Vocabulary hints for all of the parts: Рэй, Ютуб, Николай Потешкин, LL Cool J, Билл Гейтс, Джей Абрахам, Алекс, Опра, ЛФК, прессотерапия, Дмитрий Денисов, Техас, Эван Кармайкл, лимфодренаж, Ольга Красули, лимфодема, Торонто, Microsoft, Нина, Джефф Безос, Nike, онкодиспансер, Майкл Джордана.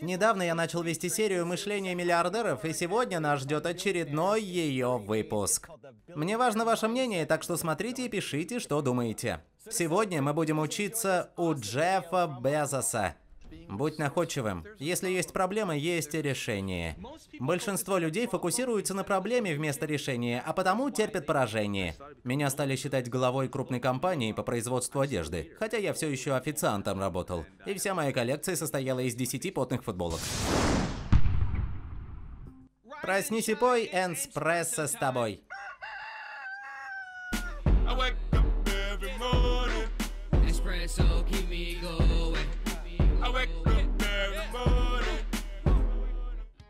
Недавно я начал вести серию «Мышление миллиардеров», и сегодня нас ждет очередной ее выпуск. Мне важно ваше мнение, так что смотрите и пишите, что думаете. Сегодня мы будем учиться у Джеффа Безоса. Будь находчивым. Если есть проблема, есть и решение. Большинство людей фокусируются на проблеме вместо решения, а потому терпят поражение. Меня стали считать главой крупной компании по производству одежды, хотя я все еще официантом работал. И вся моя коллекция состояла из 10 потных футболок. Проснись и пой, эспрессо с тобой.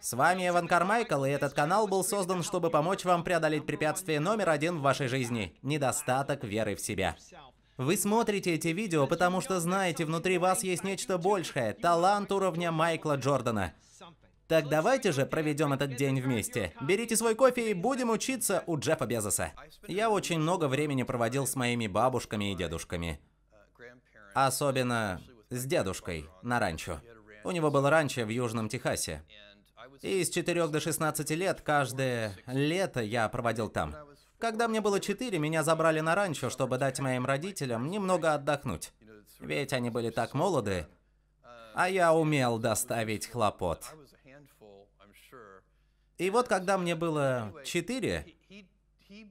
С вами Эван Кармайкл, и этот канал был создан, чтобы помочь вам преодолеть препятствие номер один в вашей жизни – недостаток веры в себя. Вы смотрите эти видео, потому что знаете, внутри вас есть нечто большее – талант уровня Майкла Джордана. Так давайте же проведем этот день вместе. Берите свой кофе и будем учиться у Джеффа Безоса. Я очень много времени проводил с моими бабушками и дедушками. Особенно с дедушкой на ранчо. У него было ранчо в Южном Техасе. И с 4 до 16 лет каждое лето я проводил там. Когда мне было 4, меня забрали на ранчо, чтобы дать моим родителям немного отдохнуть. Ведь они были так молоды, а я умел доставить хлопот. И вот когда мне было 4,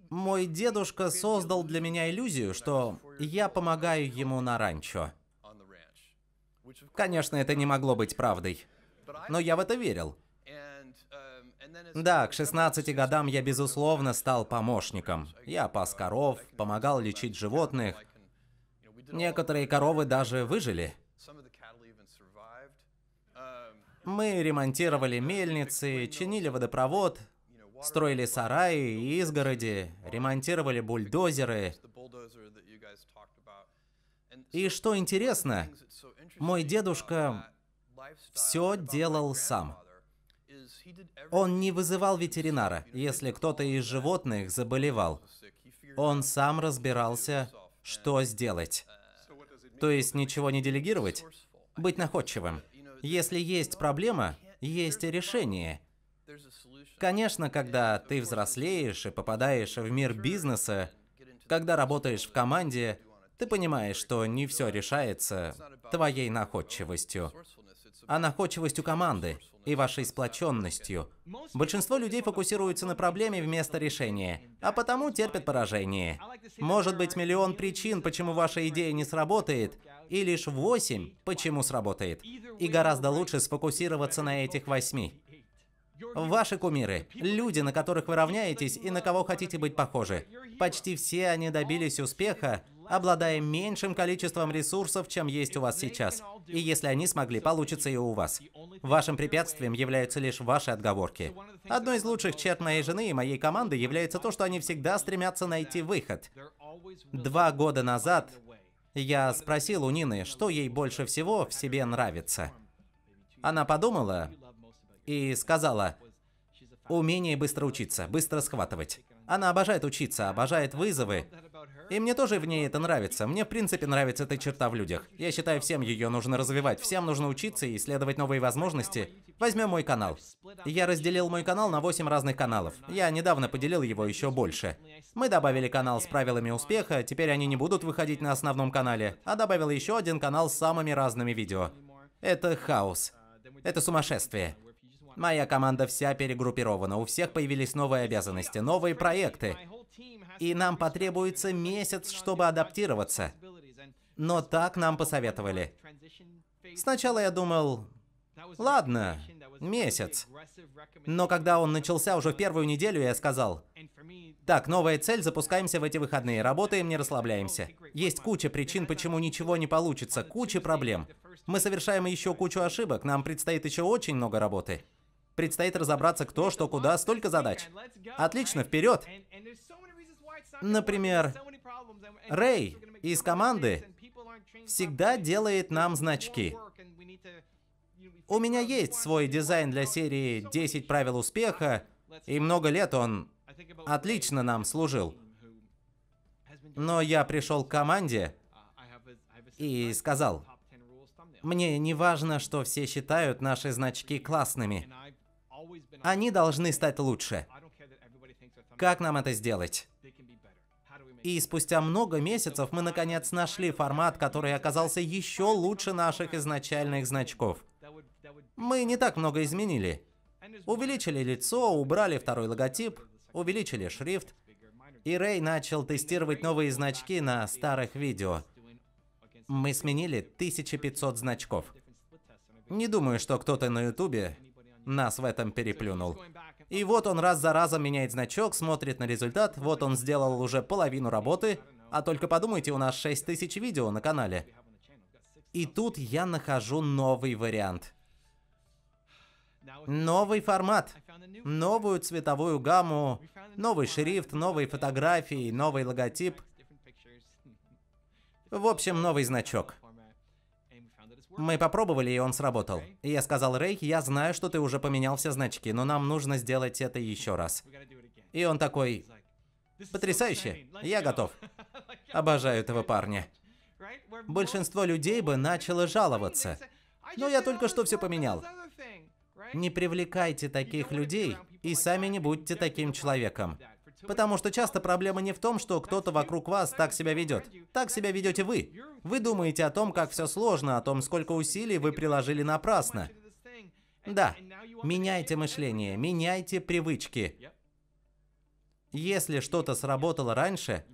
мой дедушка создал для меня иллюзию, что я помогаю ему на ранчо. Конечно, это не могло быть правдой, но я в это верил. Да, к 16 годам я, безусловно, стал помощником. Я пас коров, помогал лечить животных. Некоторые коровы даже выжили. Мы ремонтировали мельницы, чинили водопровод, строили сараи и изгороди, ремонтировали бульдозеры. И что интересно, мой дедушка все делал сам. Он не вызывал ветеринара, если кто-то из животных заболевал. Он сам разбирался, что сделать. То есть ничего не делегировать, быть находчивым. Если есть проблема, есть и решение. Конечно, когда ты взрослеешь и попадаешь в мир бизнеса, когда работаешь в команде, ты понимаешь, что не все решается твоей находчивостью, а находчивостью команды и вашей сплоченностью. Большинство людей фокусируются на проблеме вместо решения, а потому терпят поражение. Может быть миллион причин, почему ваша идея не сработает, и лишь 8, почему сработает. И гораздо лучше сфокусироваться на этих 8. Ваши кумиры, люди, на которых вы равняетесь и на кого хотите быть похожи. Почти все они добились успеха, обладая меньшим количеством ресурсов, чем есть у вас сейчас. И если они смогли, получится и у вас. Вашим препятствием являются лишь ваши отговорки. Одной из лучших черт моей жены и моей команды является то, что они всегда стремятся найти выход. 2 года назад я спросил у Нины, что ей больше всего в себе нравится. Она подумала и сказала: умение быстро учиться, быстро схватывать. Она обожает учиться, обожает вызовы. И мне тоже в ней это нравится. Мне, в принципе, нравится эта черта в людях. Я считаю, всем ее нужно развивать. Всем нужно учиться и исследовать новые возможности. Возьмем мой канал. Я разделил мой канал на 8 разных каналов. Я недавно поделил его еще больше. Мы добавили канал с правилами успеха. Теперь они не будут выходить на основном канале. А добавил еще один канал с самыми разными видео. Это хаос. Это сумасшествие. Моя команда вся перегруппирована, у всех появились новые обязанности, новые проекты. И нам потребуется месяц, чтобы адаптироваться. Но так нам посоветовали. Сначала я думал: ладно, месяц. Но когда он начался уже в первую неделю, я сказал: так, новая цель, запускаемся в эти выходные, работаем, не расслабляемся. Есть куча причин, почему ничего не получится, куча проблем. Мы совершаем еще кучу ошибок, нам предстоит еще очень много работы. Предстоит разобраться, кто, что, куда, столько задач. Отлично, вперед! Например, Рэй из команды всегда делает нам значки. У меня есть свой дизайн для серии «10 правил успеха», и много лет он отлично нам служил. Но я пришел к команде и сказал: Мне не важно, что все считают наши значки классными. Они должны стать лучше. Как нам это сделать? И спустя много месяцев мы наконец нашли формат, который оказался еще лучше наших изначальных значков. Мы не так много изменили. Увеличили лицо, убрали второй логотип, увеличили шрифт. И Рэй начал тестировать новые значки на старых видео. Мы сменили 1500 значков. Не думаю, что кто-то на Ютубе нас в этом переплюнул. И вот он раз за разом меняет значок, смотрит на результат. Вот он сделал уже половину работы. А только подумайте, у нас 6000 видео на канале. И тут я нахожу новый вариант. Новый формат, новую цветовую гамму, новый шрифт, новые фотографии, новый логотип. В общем, новый значок. Мы попробовали, и он сработал. И я сказал: Рэй, я знаю, что ты уже поменял все значки, но нам нужно сделать это еще раз. И он такой: потрясающе, я готов. Обожаю этого парня. Большинство людей бы начало жаловаться. Но я только что все поменял. Не привлекайте таких людей и сами не будьте таким человеком. Потому что часто проблема не в том, что кто-то вокруг вас так себя ведет. Так себя ведете вы. Вы думаете о том, как все сложно, о том, сколько усилий вы приложили напрасно. Да, меняйте мышление, меняйте привычки. Если что-то сработало раньше,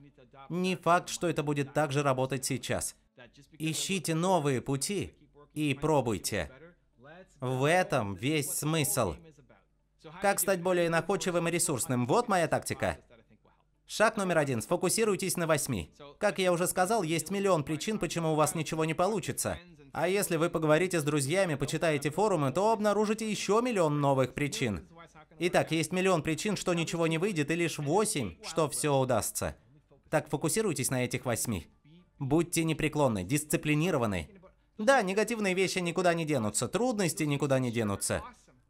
не факт, что это будет так же работать сейчас. Ищите новые пути и пробуйте. В этом весь смысл. Как стать более находчивым и ресурсным? Вот моя тактика. Шаг номер 1. Сфокусируйтесь на 8. Как я уже сказал, есть миллион причин, почему у вас ничего не получится. А если вы поговорите с друзьями, почитаете форумы, то обнаружите еще миллион новых причин. Итак, есть миллион причин, что ничего не выйдет, и лишь 8, что все удастся. Так, фокусируйтесь на этих 8. Будьте непреклонны, дисциплинированы. Да, негативные вещи никуда не денутся, трудности никуда не денутся.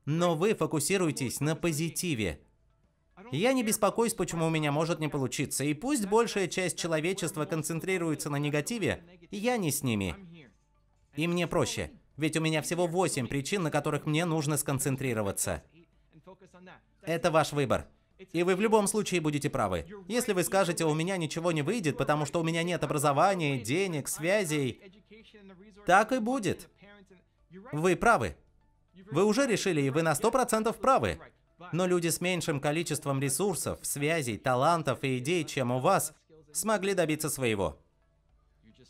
Но вы фокусируетесь на позитиве. Я не беспокоюсь, почему у меня может не получиться. И пусть большая часть человечества концентрируется на негативе, я не с ними. И мне проще. Ведь у меня всего 8 причин, на которых мне нужно сконцентрироваться. Это ваш выбор. И вы в любом случае будете правы. Если вы скажете: у меня ничего не выйдет, потому что у меня нет образования, денег, связей, так и будет. Вы правы. Вы уже решили, и вы на 100% правы. Но люди с меньшим количеством ресурсов, связей, талантов и идей, чем у вас, смогли добиться своего.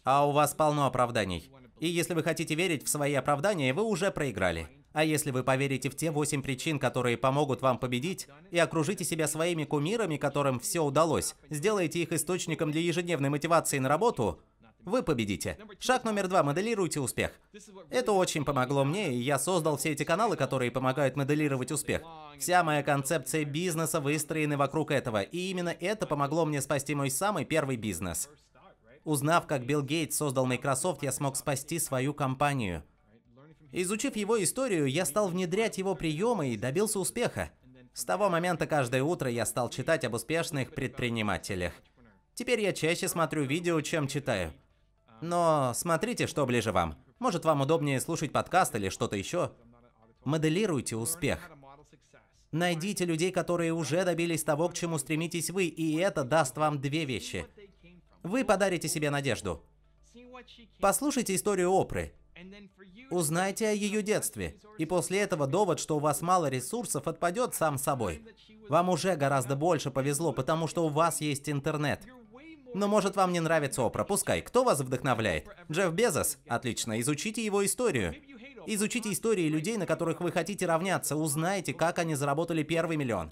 А у вас полно оправданий. И если вы хотите верить в свои оправдания, вы уже проиграли. А если вы поверите в те 8 причин, которые помогут вам победить, и окружите себя своими кумирами, которым все удалось, сделаете их источником для ежедневной мотивации на работу, вы победите. Шаг номер 2. Моделируйте успех. Это очень помогло мне, и я создал все эти каналы, которые помогают моделировать успех. Вся моя концепция бизнеса выстроена вокруг этого, и именно это помогло мне спасти мой самый первый бизнес. Узнав, как Билл Гейтс создал Microsoft, я смог спасти свою компанию. Изучив его историю, я стал внедрять его приемы и добился успеха. С того момента каждое утро я стал читать об успешных предпринимателях. Теперь я чаще смотрю видео, чем читаю. Но смотрите, что ближе вам. Может, вам удобнее слушать подкаст или что-то еще. Моделируйте успех. Найдите людей, которые уже добились того, к чему стремитесь вы, и это даст вам 2 вещи. Вы подарите себе надежду. Послушайте историю Опры. Узнайте о ее детстве. И после этого довод, что у вас мало ресурсов, отпадет сам собой. Вам уже гораздо больше повезло, потому что у вас есть интернет. Но может, вам не нравится Опра, пускай. Кто вас вдохновляет? Джефф Безос? Отлично, изучите его историю. Изучите истории людей, на которых вы хотите равняться. Узнайте, как они заработали первый миллион.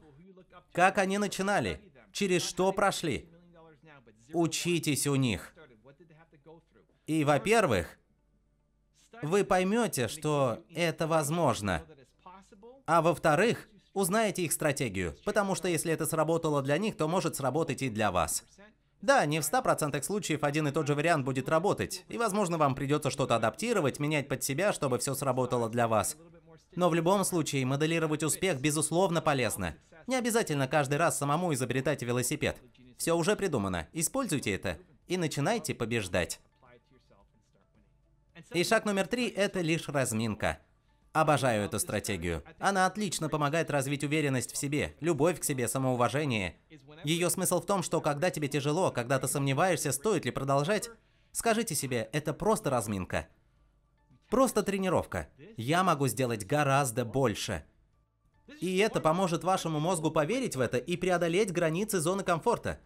Как они начинали. Через что прошли. Учитесь у них. И, во-первых, вы поймете, что это возможно. А во-вторых, узнаете их стратегию. Потому что если это сработало для них, то может сработать и для вас. Да, не в 100% случаев один и тот же вариант будет работать, и, возможно, вам придется что-то адаптировать, менять под себя, чтобы все сработало для вас. Но в любом случае, моделировать успех, безусловно, полезно. Не обязательно каждый раз самому изобретать велосипед. Все уже придумано, используйте это и начинайте побеждать. И шаг номер 3 – это лишь разминка. Обожаю эту стратегию. Она отлично помогает развить уверенность в себе, любовь к себе, самоуважение. Ее смысл в том, что когда тебе тяжело, когда ты сомневаешься, стоит ли продолжать, скажите себе, это просто разминка. Просто тренировка. Я могу сделать гораздо больше. И это поможет вашему мозгу поверить в это и преодолеть границы зоны комфорта.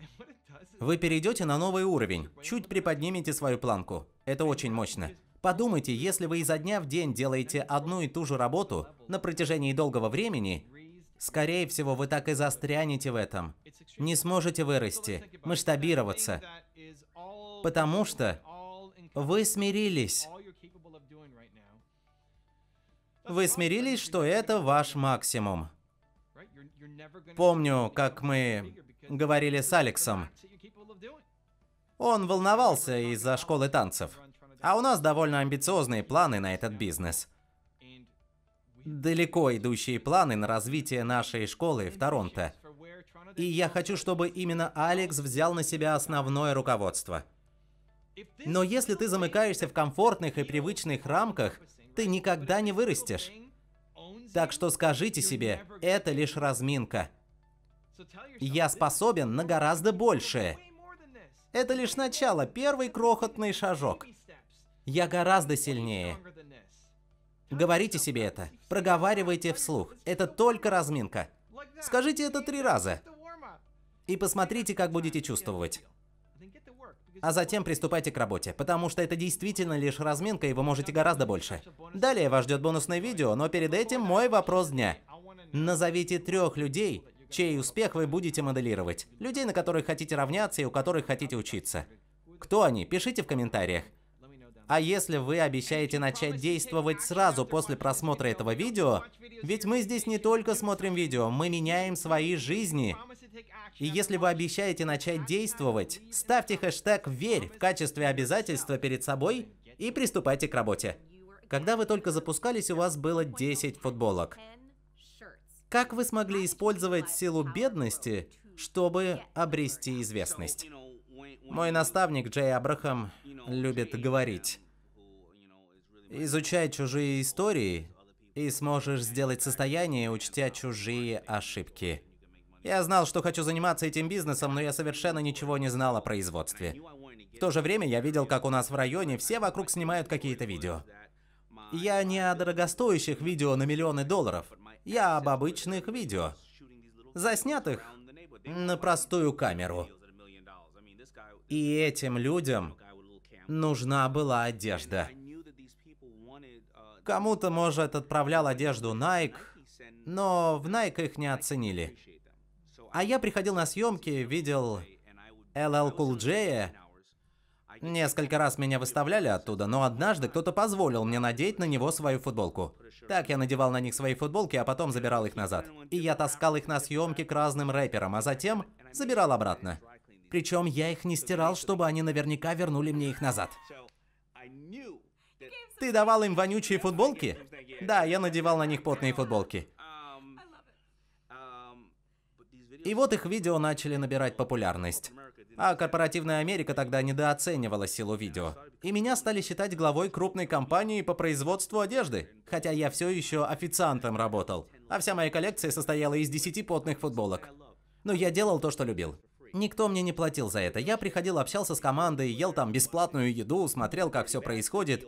Вы перейдете на новый уровень, чуть приподнимете свою планку. Это очень мощно. Подумайте, если вы изо дня в день делаете одну и ту же работу на протяжении долгого времени, скорее всего, вы так и застрянете в этом. Не сможете вырасти, масштабироваться, потому что вы смирились. Вы смирились, что это ваш максимум. Помню, как мы говорили с Алексом. Он волновался из-за школы танцев. А у нас довольно амбициозные планы на этот бизнес. Далеко идущие планы на развитие нашей школы в Торонто. И я хочу, чтобы именно Алекс взял на себя основное руководство. Но если ты замыкаешься в комфортных и привычных рамках, ты никогда не вырастешь. Так что скажите себе, это лишь разминка. Я способен на гораздо большее. Это лишь начало, первый крохотный шажок. Я гораздо сильнее. Говорите себе это. Проговаривайте вслух. Это только разминка. Скажите это 3 раза. И посмотрите, как будете чувствовать. А затем приступайте к работе, потому что это действительно лишь разминка, и вы можете гораздо больше. Далее вас ждет бонусное видео, но перед этим мой вопрос дня. Назовите 3 людей, чей успех вы будете моделировать. Людей, на которых хотите равняться и у которых хотите учиться. Кто они? Пишите в комментариях. А если вы обещаете начать действовать сразу после просмотра этого видео, ведь мы здесь не только смотрим видео, мы меняем свои жизни. И если вы обещаете начать действовать, ставьте хэштег «Верь» в качестве обязательства перед собой и приступайте к работе. Когда вы только запускались, у вас было 10 футболок. Как вы смогли использовать силу бедности, чтобы обрести известность? Мой наставник Джей Абрахам любит говорить: изучай чужие истории, и сможешь сделать состояние, учтя чужие ошибки. Я знал, что хочу заниматься этим бизнесом, но я совершенно ничего не знал о производстве. В то же время я видел, как у нас в районе все вокруг снимают какие-то видео. Я не о дорогостоящих видео на миллионы долларов, я об обычных видео, заснятых на простую камеру. И этим людям нужна была одежда. Кому-то, может, отправлял одежду Nike, но в Nike их не оценили. А я приходил на съемки, видел LL Cool J. Несколько раз меня выставляли оттуда, но однажды кто-то позволил мне надеть на него свою футболку. Так я надевал на них свои футболки, а потом забирал их назад. И я таскал их на съемки к разным рэперам, а затем забирал обратно. Причем я их не стирал, чтобы они наверняка вернули мне их назад. Ты давал им вонючие футболки? Да, я надевал на них потные футболки. И вот их видео начали набирать популярность. А корпоративная Америка тогда недооценивала силу видео. И меня стали считать главой крупной компании по производству одежды, хотя я все еще официантом работал, а вся моя коллекция состояла из 10 потных футболок. Но я делал то, что любил. Никто мне не платил за это. Я приходил, общался с командой, ел там бесплатную еду, смотрел, как все происходит.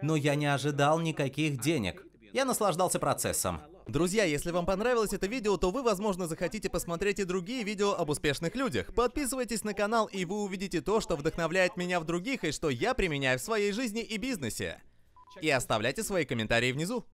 Но я не ожидал никаких денег. Я наслаждался процессом. Друзья, если вам понравилось это видео, то вы, возможно, захотите посмотреть и другие видео об успешных людях. Подписывайтесь на канал, и вы увидите то, что вдохновляет меня в других, и что я применяю в своей жизни и бизнесе. И оставляйте свои комментарии внизу.